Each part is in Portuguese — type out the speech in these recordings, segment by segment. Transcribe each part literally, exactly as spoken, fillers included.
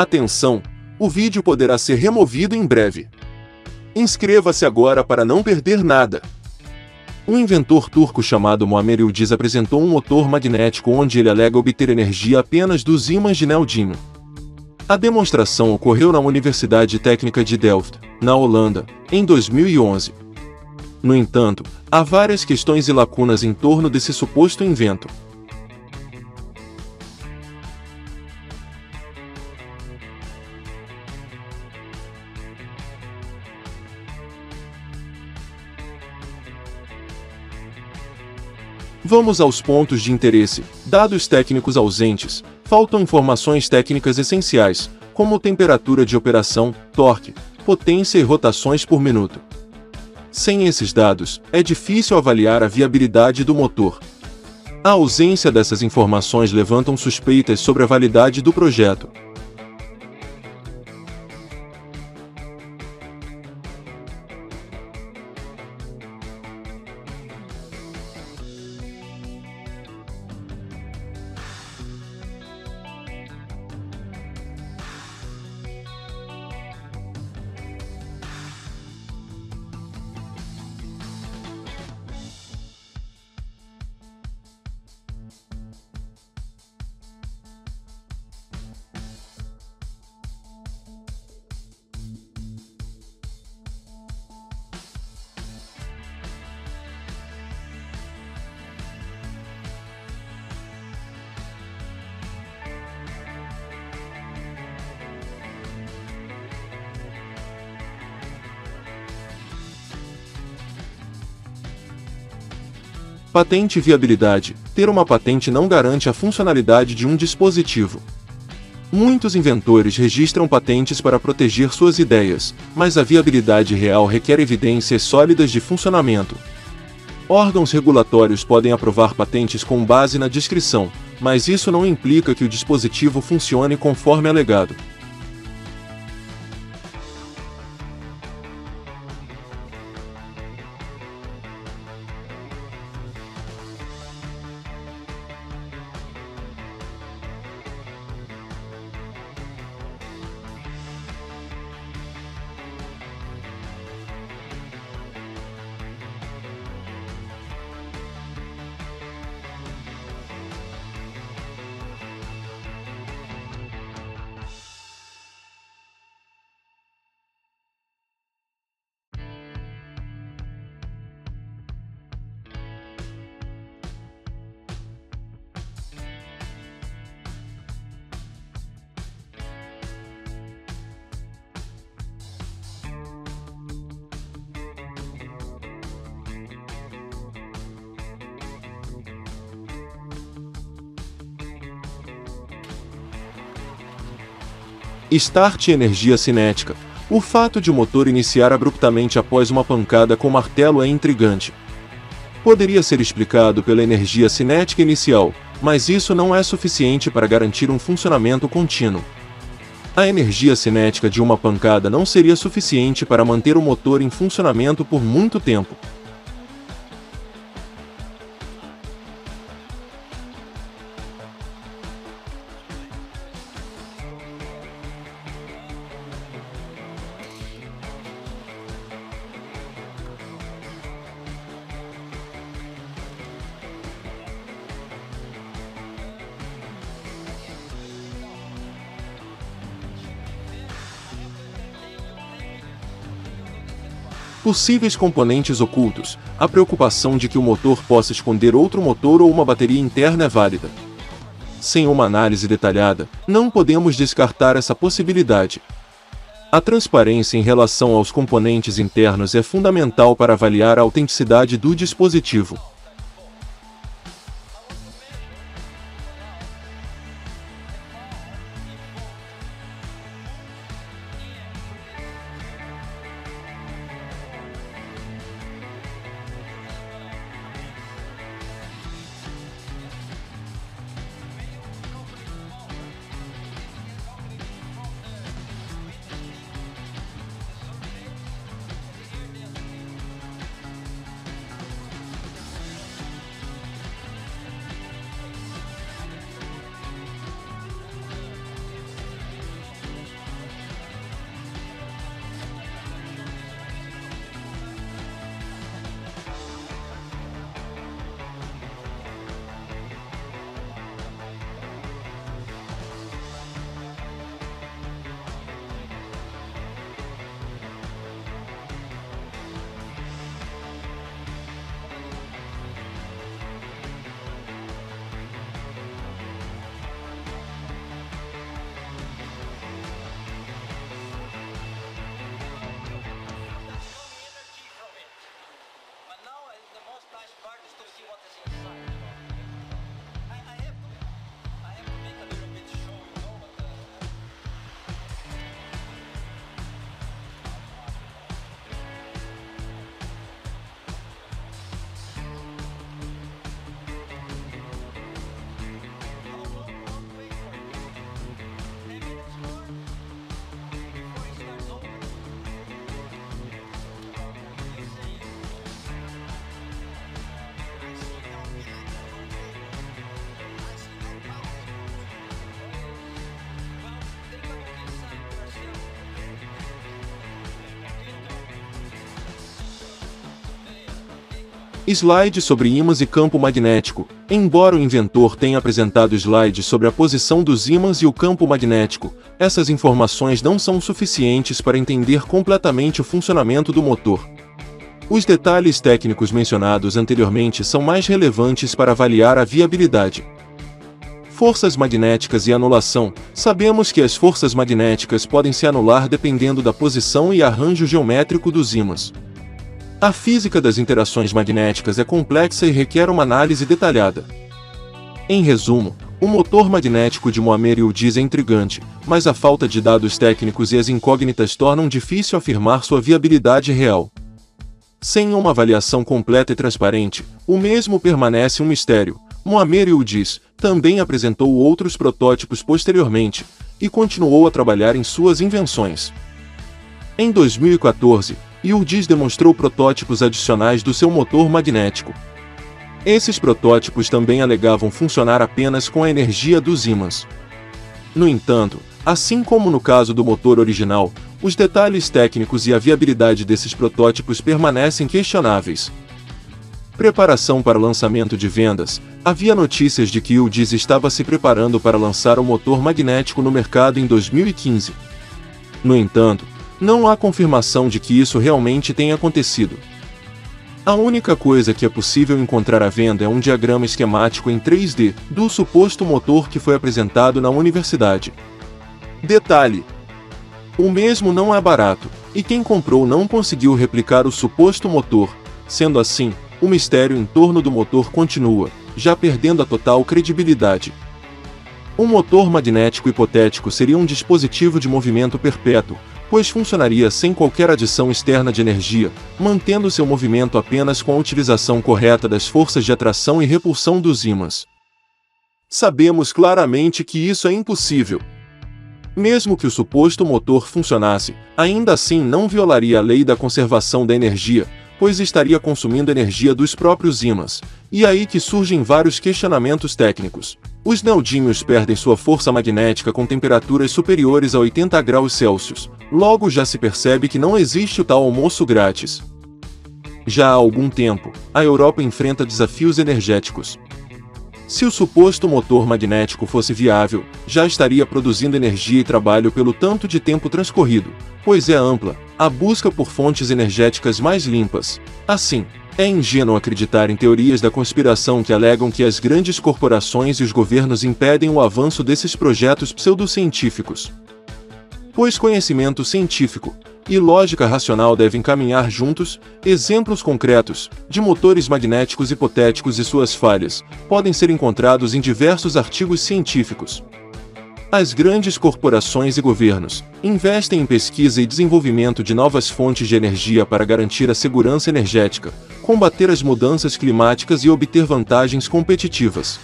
Atenção! O vídeo poderá ser removido em breve. Inscreva-se agora para não perder nada. Um inventor turco chamado Muammer Yildiz apresentou um motor magnético onde ele alega obter energia apenas dos ímãs de neodímio. A demonstração ocorreu na Universidade Técnica de Delft, na Holanda, em dois mil e onze. No entanto, há várias questões e lacunas em torno desse suposto invento. Vamos aos pontos de interesse: dados técnicos ausentes, faltam informações técnicas essenciais, como temperatura de operação, torque, potência e rotações por minuto. Sem esses dados, é difícil avaliar a viabilidade do motor. A ausência dessas informações levantam suspeitas sobre a validade do projeto. Patente e viabilidade. Ter uma patente não garante a funcionalidade de um dispositivo. Muitos inventores registram patentes para proteger suas ideias, mas a viabilidade real requer evidências sólidas de funcionamento. Órgãos regulatórios podem aprovar patentes com base na descrição, mas isso não implica que o dispositivo funcione conforme alegado. Start e energia cinética. O fato de o motor iniciar abruptamente após uma pancada com martelo é intrigante. Poderia ser explicado pela energia cinética inicial, mas isso não é suficiente para garantir um funcionamento contínuo. A energia cinética de uma pancada não seria suficiente para manter o motor em funcionamento por muito tempo. Possíveis componentes ocultos. A preocupação de que o motor possa esconder outro motor ou uma bateria interna é válida. Sem uma análise detalhada, não podemos descartar essa possibilidade. A transparência em relação aos componentes internos é fundamental para avaliar a autenticidade do dispositivo. Slide sobre ímãs e campo magnético. Embora o inventor tenha apresentado slides sobre a posição dos ímãs e o campo magnético, essas informações não são suficientes para entender completamente o funcionamento do motor. Os detalhes técnicos mencionados anteriormente são mais relevantes para avaliar a viabilidade. Forças magnéticas e anulação. Sabemos que as forças magnéticas podem se anular dependendo da posição e arranjo geométrico dos ímãs. A física das interações magnéticas é complexa e requer uma análise detalhada. Em resumo, o motor magnético de Muammer Yildiz é intrigante, mas a falta de dados técnicos e as incógnitas tornam difícil afirmar sua viabilidade real. Sem uma avaliação completa e transparente, o mesmo permanece um mistério. Muammer Yildiz também apresentou outros protótipos posteriormente e continuou a trabalhar em suas invenções. Em dois mil e quatorze, Yildiz demonstrou protótipos adicionais do seu motor magnético. Esses protótipos também alegavam funcionar apenas com a energia dos ímãs. No entanto, assim como no caso do motor original, os detalhes técnicos e a viabilidade desses protótipos permanecem questionáveis. Preparação para lançamento de vendas. Havia notícias de que Yildiz estava se preparando para lançar o motor magnético no mercado em dois mil e quinze. No entanto, não há confirmação de que isso realmente tenha acontecido. A única coisa que é possível encontrar à venda é um diagrama esquemático em três D do suposto motor que foi apresentado na universidade. Detalhe: o mesmo não é barato, e quem comprou não conseguiu replicar o suposto motor. Sendo assim, o mistério em torno do motor continua, já perdendo a total credibilidade. Um motor magnético hipotético seria um dispositivo de movimento perpétuo, pois funcionaria sem qualquer adição externa de energia, mantendo seu movimento apenas com a utilização correta das forças de atração e repulsão dos ímãs. Sabemos claramente que isso é impossível. Mesmo que o suposto motor funcionasse, ainda assim não violaria a lei da conservação da energia, pois estaria consumindo energia dos próprios ímãs. E aí que surgem vários questionamentos técnicos. Os neodímios perdem sua força magnética com temperaturas superiores a oitenta graus Celsius. Logo já se percebe que não existe o tal almoço grátis. Já há algum tempo, a Europa enfrenta desafios energéticos. Se o suposto motor magnético fosse viável, já estaria produzindo energia e trabalho pelo tanto de tempo transcorrido, pois é ampla a busca por fontes energéticas mais limpas. Assim, é ingênuo acreditar em teorias da conspiração que alegam que as grandes corporações e os governos impedem o avanço desses projetos pseudocientíficos. Pois conhecimento científico e lógica racional devem caminhar juntos. Exemplos concretos de motores magnéticos hipotéticos e suas falhas podem ser encontrados em diversos artigos científicos. As grandes corporações e governos investem em pesquisa e desenvolvimento de novas fontes de energia para garantir a segurança energética, combater as mudanças climáticas e obter vantagens competitivas.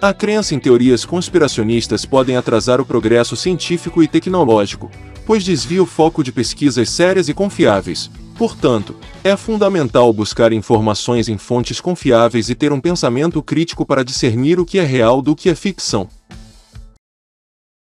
A crença em teorias conspiracionistas podem atrasar o progresso científico e tecnológico, pois desvia o foco de pesquisas sérias e confiáveis. Portanto, é fundamental buscar informações em fontes confiáveis e ter um pensamento crítico para discernir o que é real do que é ficção.